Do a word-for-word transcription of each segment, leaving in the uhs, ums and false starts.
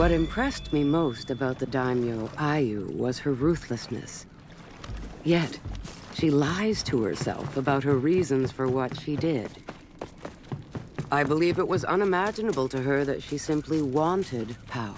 What impressed me most about the daimyo Ayu was her ruthlessness. Yet, she lies to herself about her reasons for what she did. I believe it was unimaginable to her that she simply wanted power.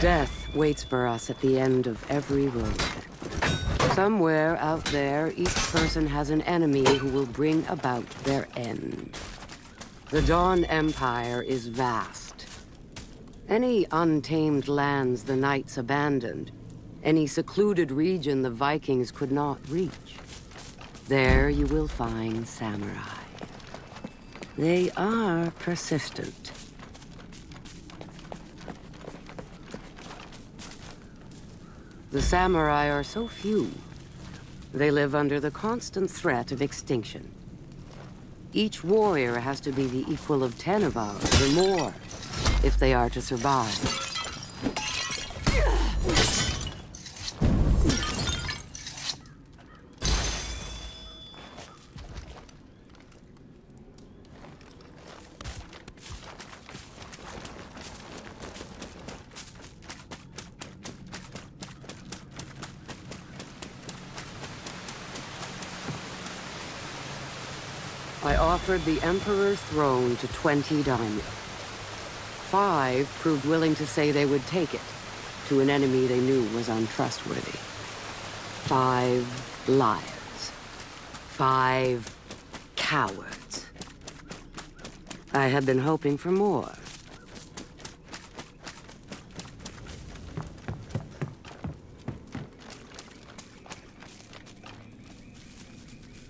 Death waits for us at the end of every road. Somewhere out there, each person has an enemy who will bring about their end. The Dawn Empire is vast. Any untamed lands the knights abandoned, any secluded region the Vikings could not reach, there you will find samurai. They are persistent. The samurai are so few. They live under the constant threat of extinction. Each warrior has to be the equal of ten of ours or more if they are to survive. I offered the Emperor's throne to twenty daimyo. Five proved willing to say they would take it, to an enemy they knew was untrustworthy. Five liars. Five cowards. I had been hoping for more.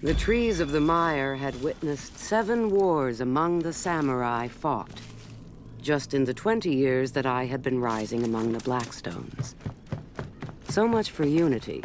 The trees of the mire had witnessed seven wars among the samurai fought, just in the twenty years that I had been rising among the Blackstones. So much for unity.